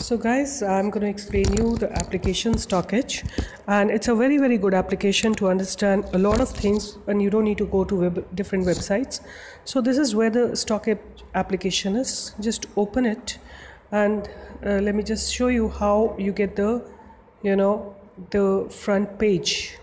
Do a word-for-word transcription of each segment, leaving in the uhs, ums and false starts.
So guys, I'm going to explain you the application StockEdge, and it's a very very good application to understand a lot of things, and you don't need to go to web, different websites. So this is where the StockEdge application is. Just open it, and uh, let me just show you how you get the, you know, the front page.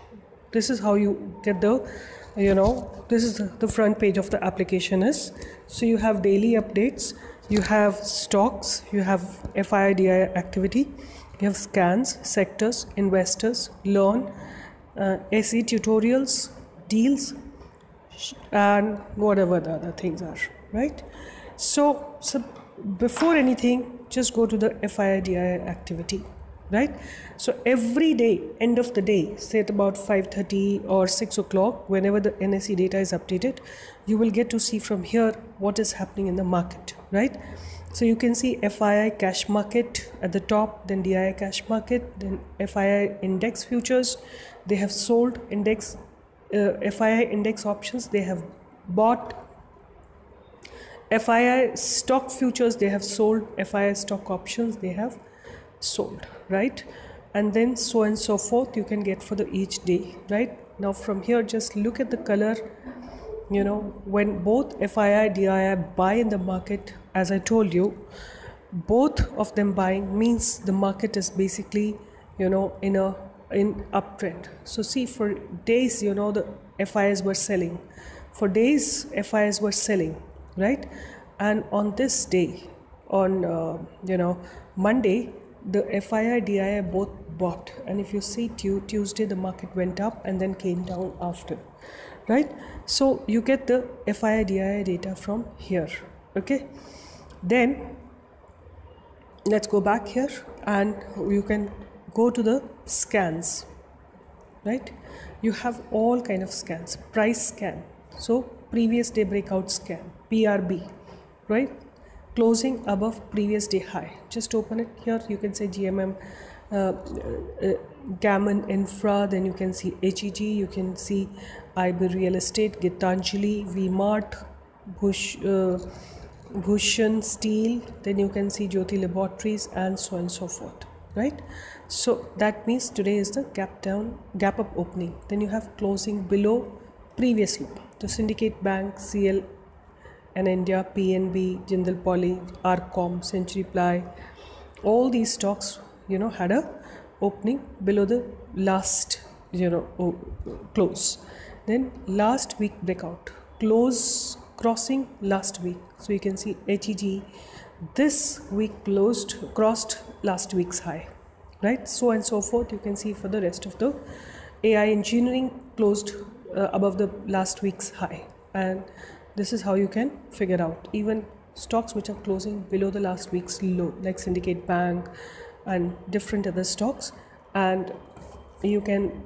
This is how you get the, you know, this is the front page of the application is. So you have daily updates. You have stocks, you have F I I D I I activity, you have scans, sectors, investors, learn, uh, S E tutorials, deals, and whatever the other things are, right? So, so before anything, just go to the F I I D I I activity, right? So every day, end of the day, say at about five thirty or six o'clock, whenever the N S E data is updated, you will get to see from here what is happening in the market, right? So you can see F I I cash market at the top, then D I I cash market, then F I I index futures. They have sold index, uh, F I I index options, they have bought. F I I stock futures, they have sold. F I I stock options, they have sold, right? And then so and so forth you can get for the each day, right? Now from here, just look at the color, you know, when both F I I D I I buy in the market, as I told you, both of them buying means the market is basically, you know, in a in uptrend. So see, for days, you know, the F I Is were selling, for days F I Is were selling, right? And on this day, on uh, you know, Monday, the F I I D I I both bought, and if you see tu Tuesday the market went up and then came down after, right? So you get the F I I D I I data from here, okay? Then let's go back here and you can go to the scans, right? You have all kind of scans, price scan, so previous day breakout scan, P R B, right? Closing above previous day high. Just open it here. You can say G M M, uh, uh, Gammon Infra. Then you can see H E G. You can see Iber Real Estate, Gitanjali, VMart, Bhush, uh, Bhushan Steel. Then you can see Jyoti Laboratories and so on and so forth. Right? So that means today is the gap down, gap up opening. Then you have closing below previous low. The Syndicate Bank, C L. And India, P N B, Jindal Poly, R C O M, Century Ply, all these stocks, you know, had a opening below the last, you know, close. Then last week breakout, close crossing last week. So you can see H E G this week closed, crossed last week's high, right? So and so forth. You can see for the rest of the A I engineering closed uh, above the last week's high, and this is how you can figure out even stocks which are closing below the last week's low, like Syndicate Bank and different other stocks. And you can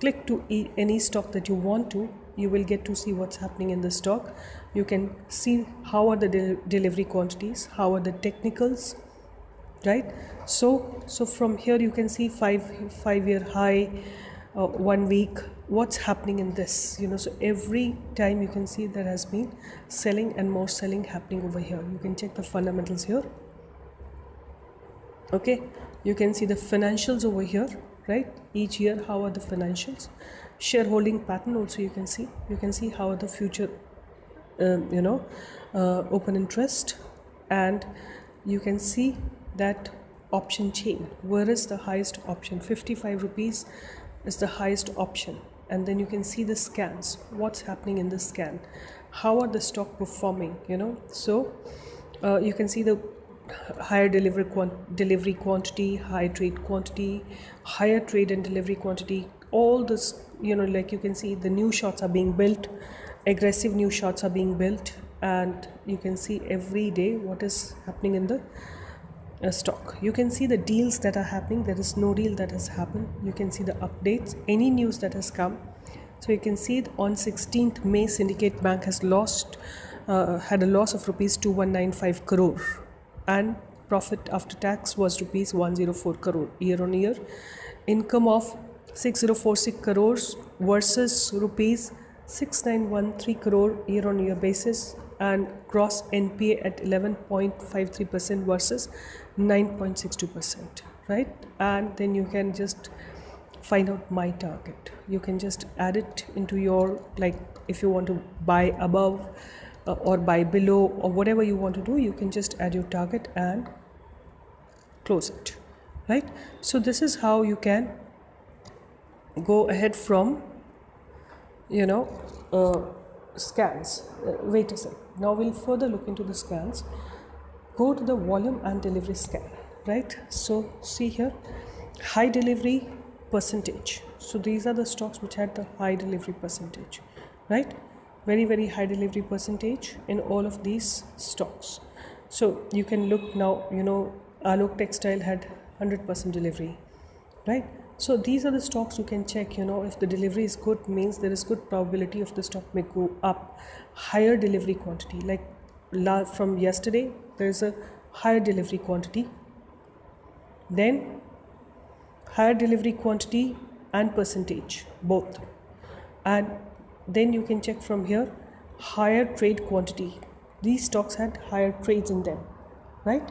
click to e any stock that you want to. You will get to see what's happening in the stock. You can see how are the del delivery quantities, how are the technicals, right? So, so from here you can see five five year high, uh, one week. What's happening in this, you know? So every time you can see there has been selling and more selling happening over here. You can check the fundamentals here, okay? You can see the financials over here, right? Each year, how are the financials, shareholding pattern also. You can see, you can see how are the future um, you know, uh, open interest, and you can see that option chain, where is the highest option. Fifty-five rupees is the highest option. And then you can see the scans, what's happening in the scan, how are the stock performing, you know? So uh, you can see the higher delivery quant delivery quantity, high trade quantity, higher trade and delivery quantity, all this, you know, like you can see the new shots are being built, aggressive new shots are being built, and you can see every day what is happening in the Uh, stock. You can see the deals that are happening. There is no deal that has happened. You can see the updates, any news that has come. So you can see it on sixteenth May, Syndicate Bank has lost, uh, had a loss of rupees two one nine five crore, and profit after tax was rupees one zero four crore year on year. Income of six thousand forty-six crores versus rupees six thousand nine hundred thirteen crore year on year basis. and gross N P A at eleven point five three percent versus nine point six two percent, right? And then you can just find out my target. You can just add it into your, like if you want to buy above uh, or buy below or whatever you want to do, you can just add your target and close it, right? So this is how you can go ahead from, you know, uh, scans. Uh, wait a sec. Now we'll further look into the scans. Go to the volume and delivery scan, right? So see here, high delivery percentage. So these are the stocks which had the high delivery percentage, right? Very, very high delivery percentage in all of these stocks. So you can look now, you know, Alok Textile had one hundred percent delivery, right? So these are the stocks you can check, you know, if the delivery is good means there is good probability of the stock may go up. Higher delivery quantity, like from yesterday, there is a higher delivery quantity. Then higher delivery quantity and percentage, both. And then you can check from here, higher trade quantity. These stocks had higher trades in them, right?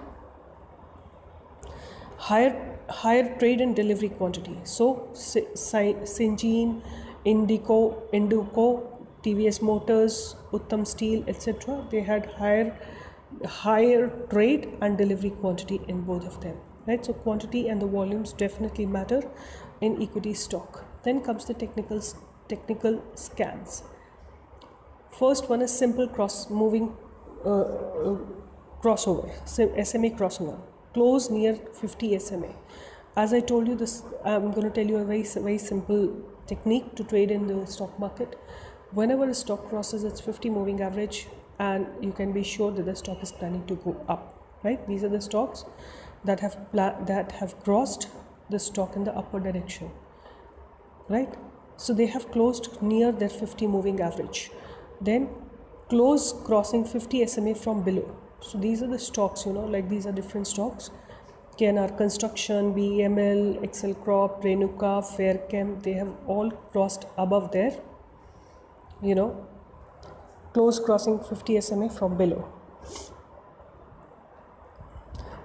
Higher higher trade and delivery quantity. So Syngene, Indico, Induco, T V S Motors, Uttam Steel, et cetera. They had higher higher trade and delivery quantity in both of them, right? So quantity and the volumes definitely matter in equity stock. Then comes the technical technical scans. First one is simple cross moving uh, crossover, S M A crossover. Close near fifty S M A. As I told you, this I'm going to tell you a very, very simple technique to trade in the stock market. Whenever a stock crosses its fifty moving average, and you can be sure that the stock is planning to go up, right? These are the stocks that have that have crossed the stock in the upward direction, right? So they have closed near their fifty moving average. Then close crossing fifty S M A from below. So these are the stocks, you know, like these are different stocks. K N R Construction, B M L, X L Crop, Renuka, Fairchem, they have all crossed above there, you know, close crossing fifty S M A from below.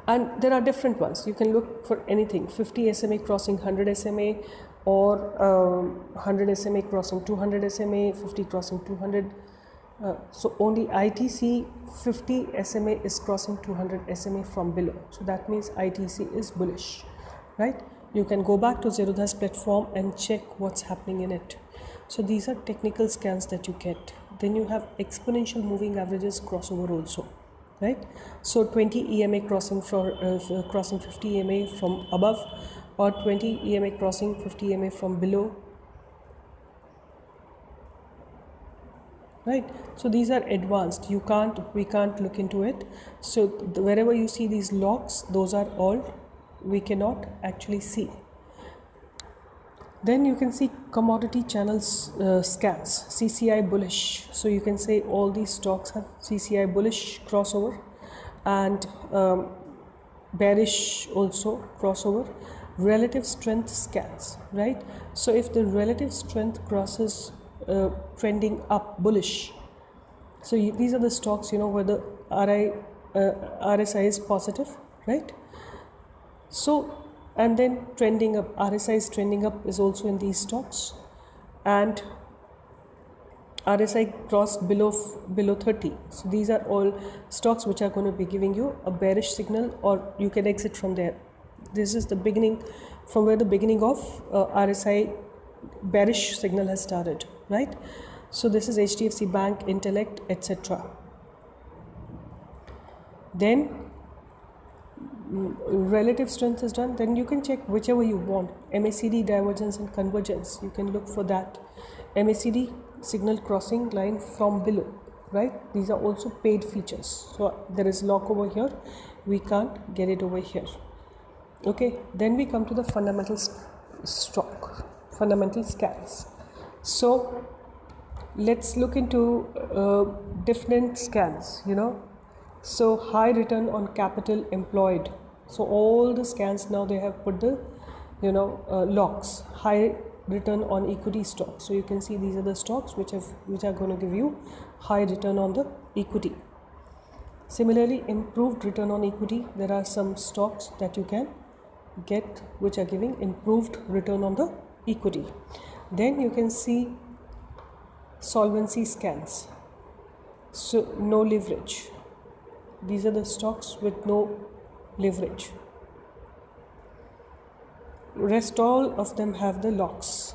And there are different ones. You can look for anything, fifty S M A crossing one hundred S M A, or um, one hundred S M A crossing two hundred S M A, fifty crossing two hundred. Uh, so only I T C fifty S M A is crossing two hundred S M A from below. So that means I T C is bullish, right? You can go back to Zerodha's platform and check what's happening in it. So these are technical scans that you get. Then you have exponential moving averages crossover also, right? So twenty E M A crossing from uh, crossing fifty E M A from above, or twenty E M A crossing fifty E M A from below. Right, so these are advanced. You can't, we can't look into it. So the, wherever you see these logs, those are all we cannot actually see. Then you can see commodity channels uh, scans, C C I bullish. So you can say all these stocks have C C I bullish crossover, and um, bearish also crossover. Relative strength scans, right? So if the relative strength crosses Uh, trending up bullish, so you, these are the stocks, you know, where the R S I is positive, right? So and then trending up, R S I is trending up is also in these stocks, and R S I crossed below below thirty. So these are all stocks which are going to be giving you a bearish signal, or you can exit from there. This is the beginning, from where the beginning of uh, R S I bearish signal has started, right? So this is H D F C Bank, Intellect, et cetera. Then relative strength is done. Then you can check whichever you want. M A C D divergence and convergence, you can look for that. M A C D signal crossing line from below, right? These are also paid features. So there is lock over here, we can't get it over here. Okay, then we come to the fundamental stock, fundamental scans. So let's look into uh, different scans, you know. So high return on capital employed. So all the scans now they have put the, you know, uh, locks, high return on equity stocks. So you can see these are the stocks which have which are going to give you high return on the equity. Similarly, improved return on equity, there are some stocks that you can get which are giving improved return on the equity. Then you can see solvency scans, so no leverage. These are the stocks with no leverage. Rest all of them have the locks,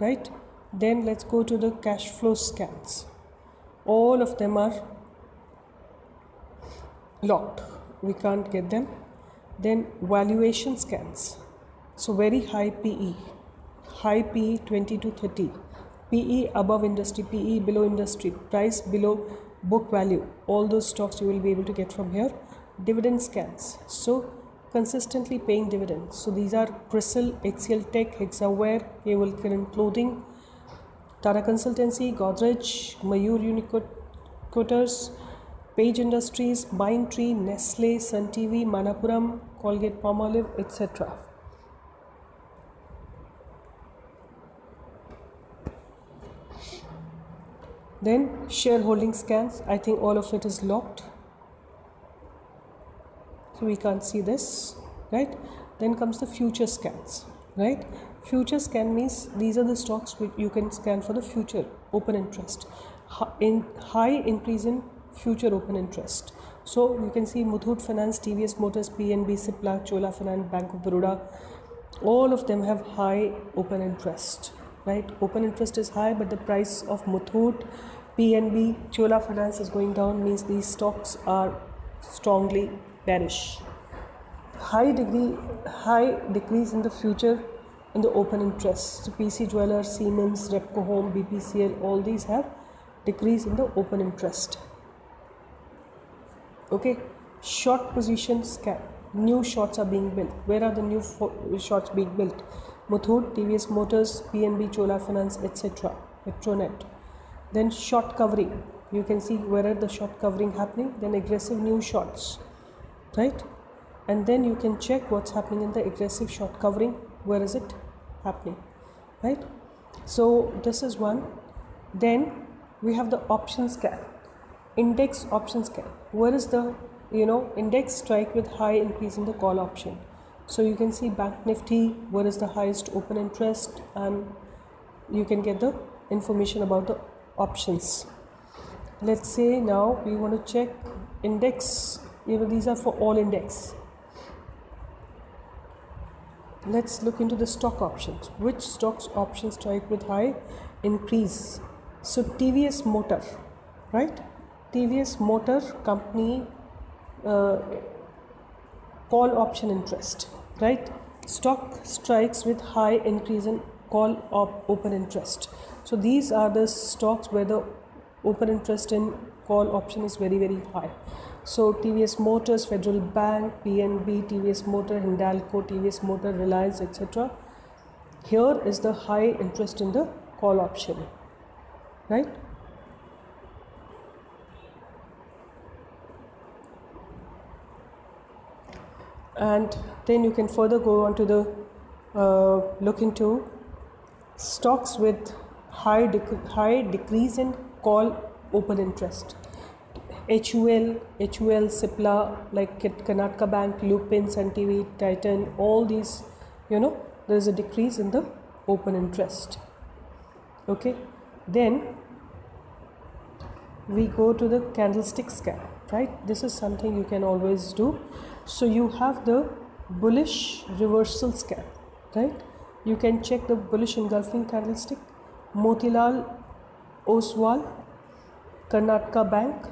right? Then let's go to the cash flow scans. All of them are locked, we can't get them. Then valuation scans, so very high P E, high P E twenty to thirty, P E above industry, P E below industry, price below book value, all those stocks you will be able to get from here. Dividend scans, so consistently paying dividends, so these are Crisil, X L Tech, Hexaware, Havel Kiran Clothing, Tata Consultancy, Godrej, Mayur Unicoters, Page Industries, Mindtree, Nestle, Sun T V, Manapuram, Colgate Palmolive, et cetera. Then shareholding scans, I think all of it is locked, so we can't see this, right? Then comes the future scans, right? Future scan means these are the stocks which you can scan for the future open interest, in high increase in future open interest. So you can see Muthoot Finance, T V S Motors, P N B, Cipla, Chola Finance, Bank of Baroda, all of them have high open interest, right? Open interest is high, but the price of Muthoot, P N B, Chola Finance is going down, means these stocks are strongly bearish. High degree, high decrease in the future in the open interest. So P C Jeweller, Siemens, Repco Home, B P C L, all these have decrease in the open interest. Okay, short position scan. New shorts are being built. Where are the new shorts being built? Muthoot, T V S Motors, P N B, Chola Finance, et cetera. Petronet. Then short covering. You can see where are the short covering happening. Then aggressive new shorts, right? And then you can check what's happening in the aggressive short covering. Where is it happening, right? So this is one. Then we have the option scan. Index option scan. Where is the, you know, index strike with high increase in the call option? So you can see Bank Nifty, where is the highest open interest, and you can get the information about the options. Let's say now we want to check index, you know, these are for all index. Let's look into the stock options. Which stocks options strike with high increase? So T V S Motor, right? T V S Motor Company, uh, call option interest, right? Stock strikes with high increase in call op open interest. So these are the stocks where the open interest in call option is very very high. So T V S Motors, Federal Bank, P N B, T V S Motor, Hindalco, T V S Motor, Reliance, et cetera. Here is the high interest in the call option, right? And then you can further go on to the uh, look into stocks with high dec high decrease in call open interest. H U L, H U L, Cipla, like Karnataka Bank, Lupin, Sun T V, Titan, all these, you know, there is a decrease in the open interest. Okay, then we go to the candlestick scan, right? This is something you can always do. So you have the bullish reversal scan, right? You can check the bullish engulfing candlestick, Motilal Oswal, Karnataka Bank,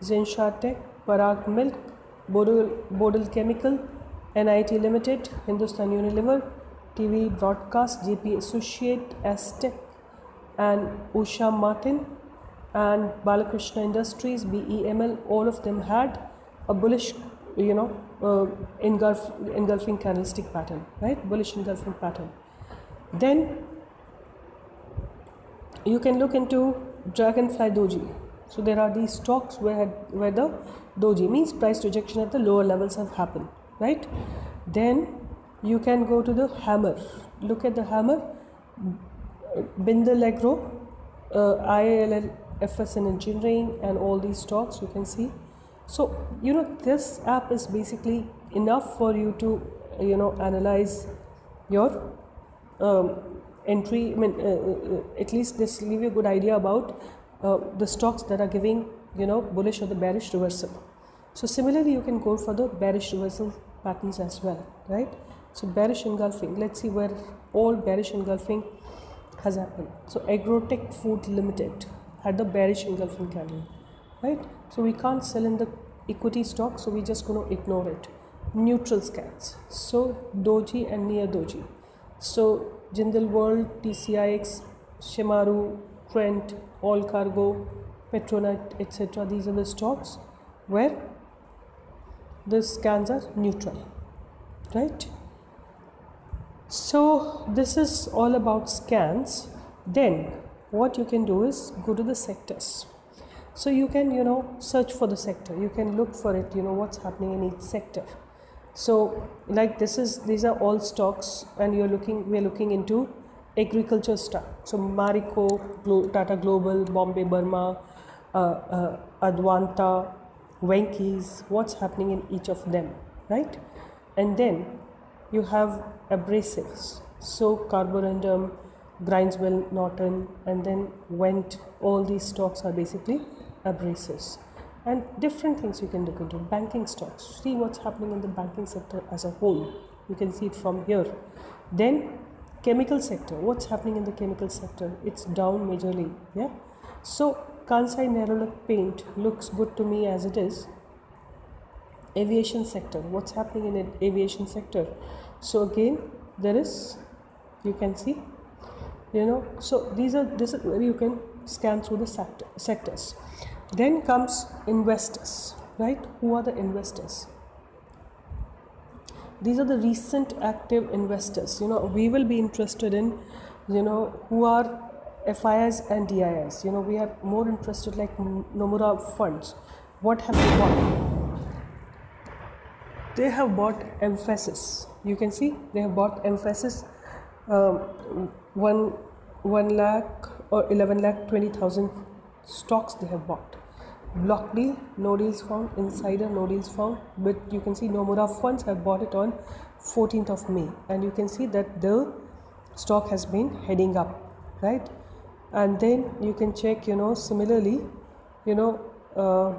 Zensar Tech, Parag Milk, Bodil, Bodil Chemical, N I T Limited, Hindustan Unilever, T V Broadcast, J P Associate, Aztec, and Usha Martin, and Balakrishna Industries, B E M L, all of them had a bullish, you know, uh, engulf, engulfing candlestick pattern, right? Bullish engulfing pattern. Then you can look into Dragonfly Doji. So there are these stocks where, where the doji means price rejection at the lower levels have happened, right? Then you can go to the hammer. Look at the hammer, Bindal Agro, uh, I L L F S N Engineering and all these stocks you can see. So, you know, this app is basically enough for you to, you know, analyze your um, entry. I mean, uh, at least this will give you a good idea about uh, the stocks that are giving, you know, bullish or the bearish reversal. So similarly, you can go for the bearish reversal patterns as well, right? So bearish engulfing, let's see where all bearish engulfing has happened. So Agrotech Food Limited had the bearish engulfing candle, right? So we can't sell in the equity stock, so we're just going to ignore it. Neutral scans, so Doji and Near Doji. So Jindal World, T C I X, Shimaru, Trent, All Cargo, Petronet, et cetera. These are the stocks where the scans are neutral, right? So this is all about scans. Then what you can do is go to the sectors. So you can, you know, search for the sector. You can look for it, you know, what's happening in each sector. So like this is, these are all stocks, and you're looking, we're looking into agriculture stock. So Marico, Tata Global, Bombay Burma, uh, uh, Advanta, Wenky's, what's happening in each of them, right? And then you have abrasives, so Carborundum, Grindswell, Norton, and then Wendt. All these stocks are basically abrasives, and different things you can look into. Banking stocks, see what's happening in the banking sector as a whole. You can see it from here. Then chemical sector, what's happening in the chemical sector? It's down majorly, yeah. So Kansai Nerolac Paint looks good to me as it is. Aviation sector, what's happening in the aviation sector? So again, there is, you can see, you know, so these are, this is where you can scan through the sector, sectors. Then comes investors, right? Who are the investors? These are the recent active investors. You know, we will be interested in, you know, who are F I Is and D I Is. You know, we are more interested like Nomura funds. What have they bought? They have bought Emphasis. You can see they have bought Emphasis um, one one lakh or eleven lakh twenty thousand stocks they have bought. Block deal, no deals found. Insider, no deals found. But you can see Nomura funds have bought it on fourteenth of May, and you can see that the stock has been heading up, right? And then you can check, you know, similarly, you know, uh,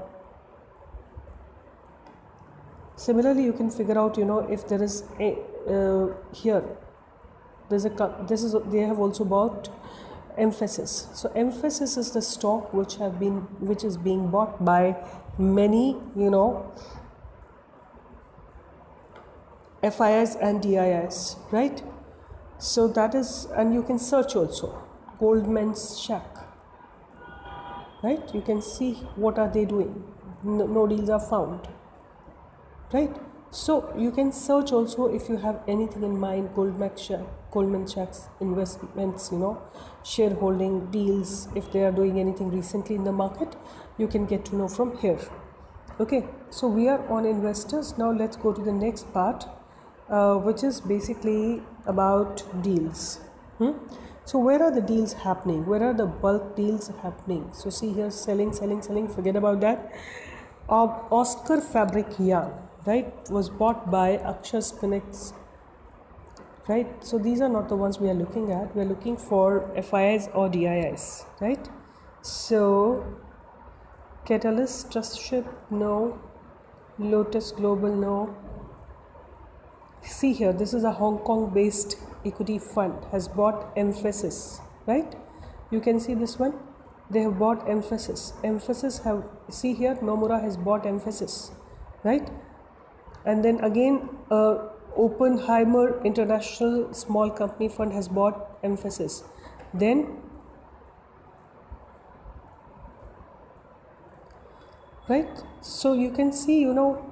similarly you can figure out, you know, if there is a uh, here there's a this is they have also bought Emphasis. So Emphasis is the stock which have been which is being bought by many, you know, F I Is and D I Is, right? So that is, and you can search also Goldman's Shack, right? You can see what are they doing. No, no deals are found, right? So you can search also if you have anything in mind. Goldman Shack, Goldman Sachs investments, you know, shareholding deals. If they are doing anything recently in the market, you can get to know from here. Okay, so we are on investors. Now let's go to the next part, uh, which is basically about deals. Hmm? So where are the deals happening? Where are the bulk deals happening? So see here, selling, selling, selling. Forget about that. Uh, Oscar Fabric Yarn, right, was bought by Akshar Spinnex, right? So these are not the ones we are looking at. We are looking for F I Is or D I Is, right? So Catalyst Trustship, no. Lotus Global, no. See here, this is a Hong Kong based equity fund, has bought Emphasis, right? You can see this one. They have bought Emphasis. Emphasis have, see here, Nomura has bought Emphasis, right? And then again, uh, Oppenheimer International Small Company Fund has bought Emphasis. Then, right? So you can see, you know,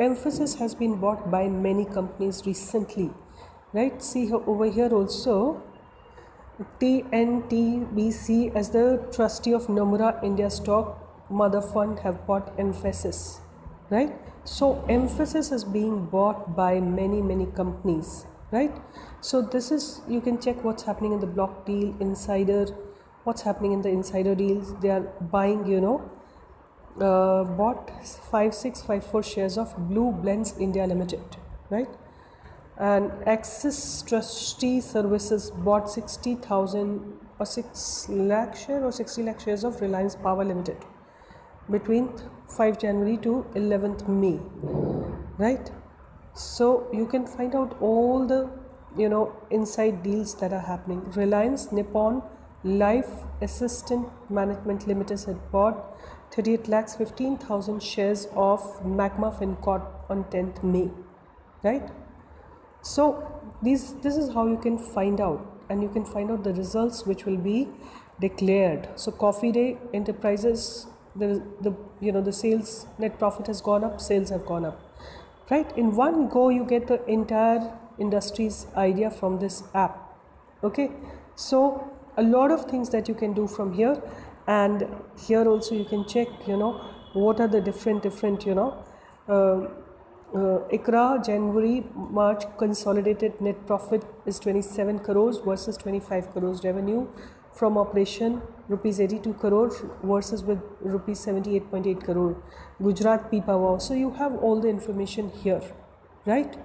Emphasis has been bought by many companies recently, right? See over here also, T N T B C as the trustee of Nomura India Stock Mother Fund have bought Emphasis, right? So Emphasis is being bought by many, many companies, right? So this is, you can check what's happening in the block deal, insider, what's happening in the insider deals. They are buying, you know, uh, bought five six five four shares of Blue Blends India Limited, right? And Axis Trustee Services bought sixty thousand or six lakh share or sixty lakh shares of Reliance Power Limited between fifth January to eleventh May, right? So you can find out all the, you know, inside deals that are happening. Reliance Nippon Life Assistant Management Limited had bought thirty-eight lakhs fifteen thousand shares of Magma FinCorp on tenth May, right? So these, this is how you can find out, and you can find out the results which will be declared. So Coffee Day Enterprises, the, the you know, the sales, net profit has gone up, sales have gone up, right? In one go you get the entire industry's idea from this app. Okay, so a lot of things that you can do from here, and here also you can check, you know, what are the different different you know uh, Uh, ICRA January March consolidated net profit is twenty-seven crores versus twenty-five crores, revenue from operation rupees eighty-two crore versus with rupees seventy-eight point eight crore, Gujarat P Power. So you have all the information here, right?